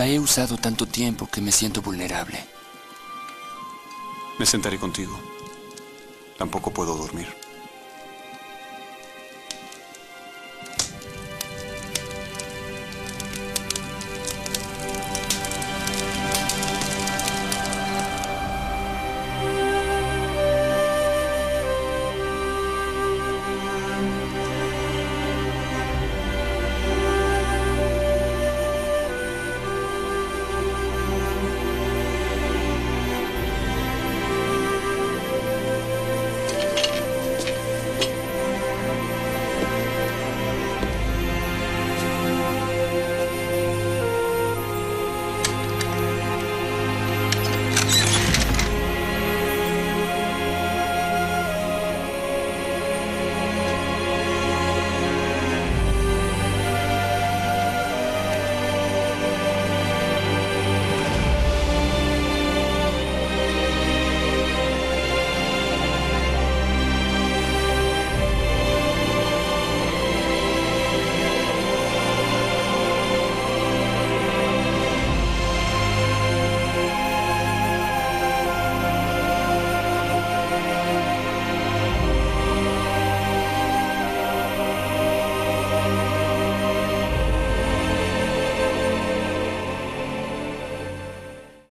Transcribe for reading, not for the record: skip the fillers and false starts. La he usado tanto tiempo que me siento vulnerable. Me sentaré contigo. Tampoco puedo dormir.